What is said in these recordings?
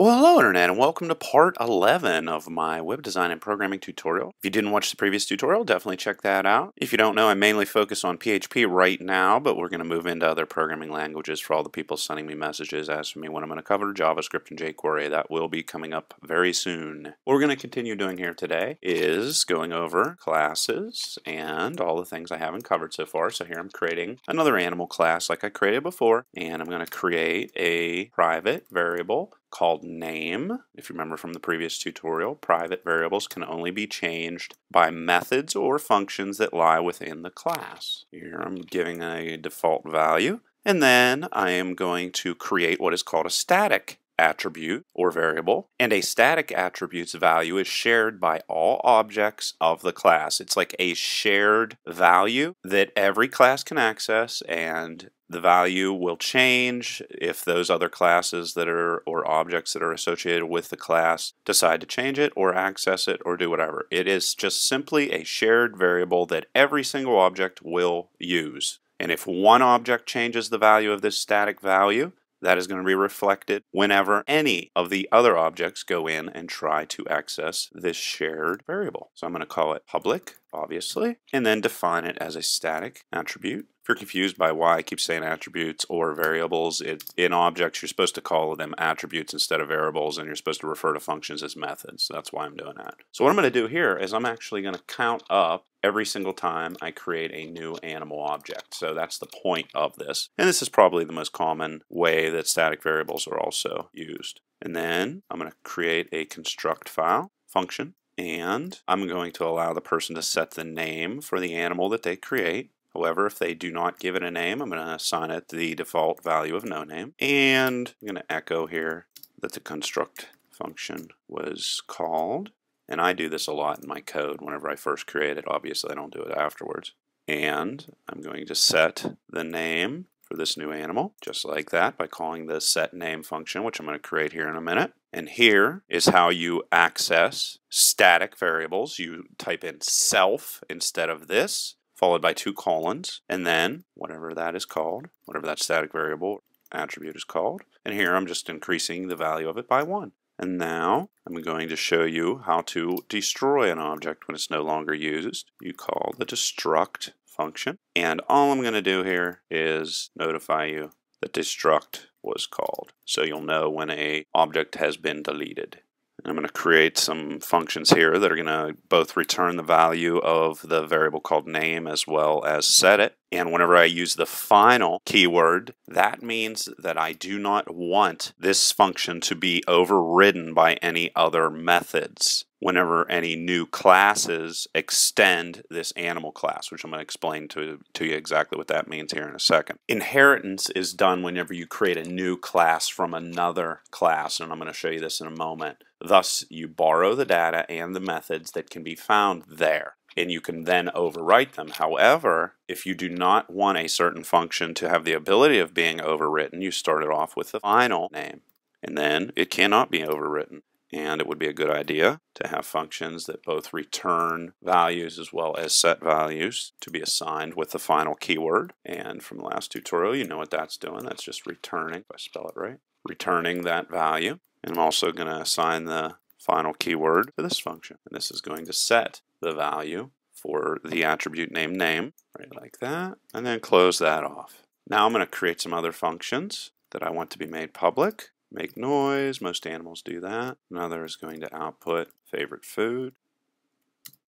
Well, hello Internet, and welcome to part 11 of my web design and programming tutorial. If you didn't watch the previous tutorial, definitely check that out. If you don't know, I mainly focus on PHP right now, but we're going to move into other programming languages for all the people sending me messages asking me what I'm going to cover, JavaScript and jQuery. That will be coming up very soon. What we're going to continue doing here today is going over classes and all the things I haven't covered so far. So here I'm creating another animal class like I created before, and I'm going to create a private variable called name. If you remember from the previous tutorial, private variables can only be changed by methods or functions that lie within the class. Here I'm giving a default value, and then I am going to create what is called a static attribute or variable, and a static attribute's value is shared by all objects of the class. It's like a shared value that every class can access, and the value will change if those other classes that are or objects that are associated with the class decide to change it or access it or do whatever. It is just simply a shared variable that every single object will use. And if one object changes the value of this static value, that is going to be reflected whenever any of the other objects go in and try to access this shared variable. So I'm going to call it public, obviously, and then define it as a static attribute. If you're confused by why I keep saying attributes or variables, in objects you're supposed to call them attributes instead of variables, and you're supposed to refer to functions as methods. So that's why I'm doing that. So what I'm going to do here is I'm actually going to count up every single time I create a new animal object. So that's the point of this. And this is probably the most common way that static variables are also used. And then I'm going to create a construct file function, and I'm going to allow the person to set the name for the animal that they create. However, if they do not give it a name, I'm going to assign it the default value of no name. And I'm going to echo here that the construct function was called. And I do this a lot in my code whenever I first create it. Obviously, I don't do it afterwards. And I'm going to set the name for this new animal, just like that, by calling the setName function, which I'm going to create here in a minute. And here is how you access static variables. You type in self instead of this, followed by 2 colons, and then whatever that is called, whatever that static variable attribute is called. And here I'm just increasing the value of it by 1. And now I'm going to show you how to destroy an object when it's no longer used. You call the destruct function, and all I'm going to do here is notify you that destruct was called, so you'll know when an object has been deleted. I'm going to create some functions here that are going to both return the value of the variable called name as well as set it. And whenever I use the final keyword, that means that I do not want this function to be overridden by any other methods whenever any new classes extend this animal class, which I'm going to explain to you exactly what that means here in a second. Inheritance is done whenever you create a new class from another class, and I'm going to show you this in a moment. Thus, you borrow the data and the methods that can be found there, and you can then overwrite them. However, if you do not want a certain function to have the ability of being overwritten, you start it off with the final name, and then it cannot be overwritten. And it would be a good idea to have functions that both return values as well as set values to be assigned with the final keyword. And from the last tutorial, you know what that's doing. That's just returning, if I spell it right, returning that value. And I'm also going to assign the final keyword to this function. And this is going to set the value for the attribute named name, right like that, and then close that off. Now I'm going to create some other functions that I want to be made public. Make noise, most animals do that. Another is going to output favorite food.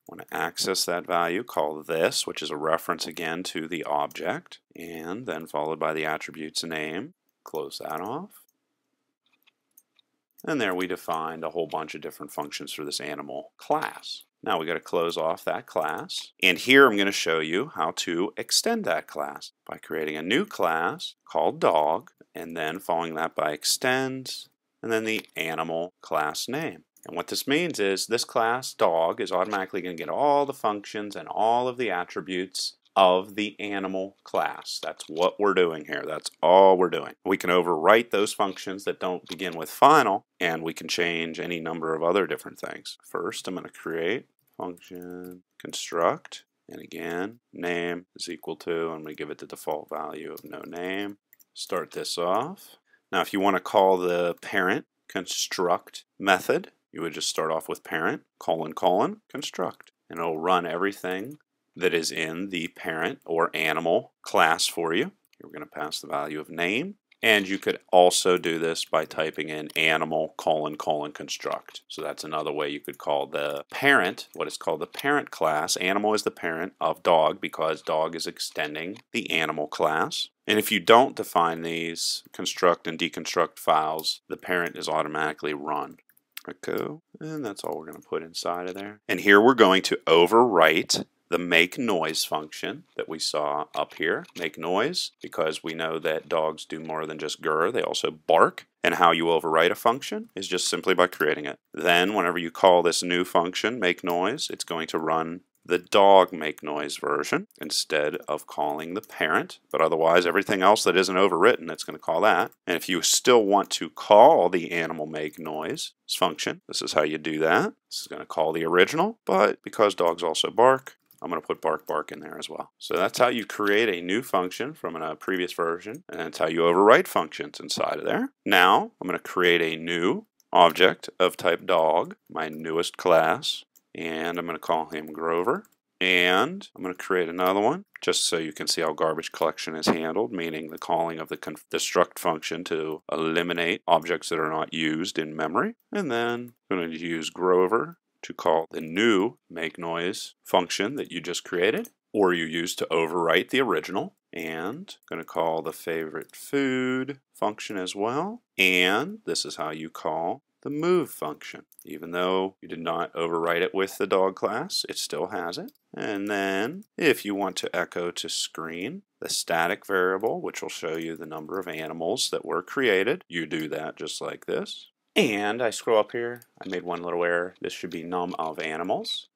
Want to access that value, call this, which is a reference again to the object, and then followed by the attribute's name. Close that off. And there we defined a whole bunch of different functions for this animal class. Now we got to close off that class, and here I'm going to show you how to extend that class by creating a new class called dog, and then following that by extends, and then the animal class name. And what this means is this class dog is automatically going to get all the functions and all of the attributes of the animal class. That's what we're doing here. That's all we're doing. We can overwrite those functions that don't begin with final, and we can change any number of other different things. First, I'm going to create function construct, and again, name is equal to, I'm going to give it the default value of no name. Start this off. Now, if you want to call the parent construct method. You would just start off with parent, : construct. And it'll run everything that is in the parent or animal class for you. Here we're going to pass the value of name. And you could also do this by typing in animal : construct. So that's another way you could call the parent, what is called the parent class. Animal is the parent of dog because dog is extending the animal class. And if you don't define these construct and deconstruct files, the parent is automatically run. Echo, and that's all we're going to put inside of there. And here we're going to overwrite the make noise function that we saw up here, make noise, because we know that dogs do more than just grr, they also bark. And how you overwrite a function is just simply by creating it. Then whenever you call this new function, make noise, it's going to run the dog make noise version instead of calling the parent. But otherwise, everything else that isn't overwritten, it's going to call that. And if you still want to call the animal make noise function, this is how you do that. This is going to call the original, but because dogs also bark, I'm going to put bark bark in there as well. So that's how you create a new function from a previous version, and that's how you overwrite functions inside of there. Now I'm going to create a new object of type dog, my newest class, and I'm going to call him Grover. And I'm going to create another one just so you can see how garbage collection is handled, meaning the calling of the destruct function to eliminate objects that are not used in memory. And then I'm going to use Grover to call the new make noise function that you just created, or you use to overwrite the original. And I'm going to call the favorite food function as well. And this is how you call the move function. Even though you did not overwrite it with the dog class, it still has it. And then if you want to echo to screen the static variable, which will show you the number of animals that were created, you do that just like this. And I scroll up here, I made one little error. This should be num of animals.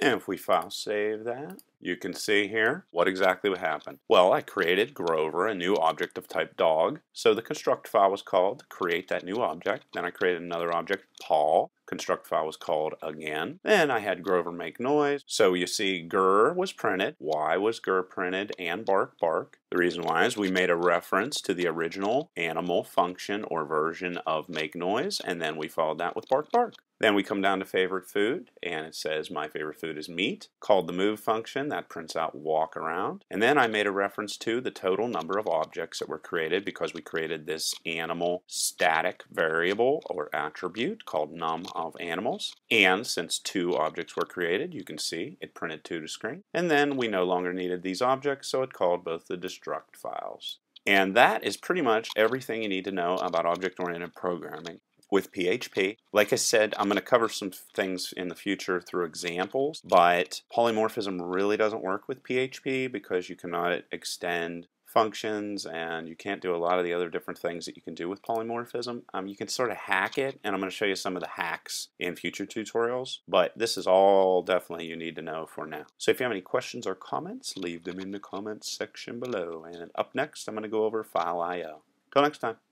And if we file save that, you can see here what exactly would happen. Well, I created Grover, a new object of type dog. So the construct file was called to create that new object. Then I created another object, Paul. Construct file was called again. Then I had Grover make noise. So you see grr was printed. Why was grr printed and bark bark? The reason why is we made a reference to the original animal function or version of make noise, and then we followed that with bark bark. Then we come down to favorite food, and it says my favorite food is meat. Called the move function, that prints out walk around. And then I made a reference to the total number of objects that were created because we created this animal static variable or attribute called num of animals. And since two objects were created, you can see it printed 2 to screen. And then we no longer needed these objects, so it called both the destruct files. And that is pretty much everything you need to know about object-oriented programming with PHP. Like I said, I'm going to cover some things in the future through examples, but polymorphism really doesn't work with PHP because you cannot extend functions and you can't do a lot of the other different things that you can do with polymorphism. You can sort of hack it, and I'm going to show you some of the hacks in future tutorials, but this is all definitely you need to know for now. So if you have any questions or comments, leave them in the comments section below. And up next, I'm going to go over File.io. Till next time.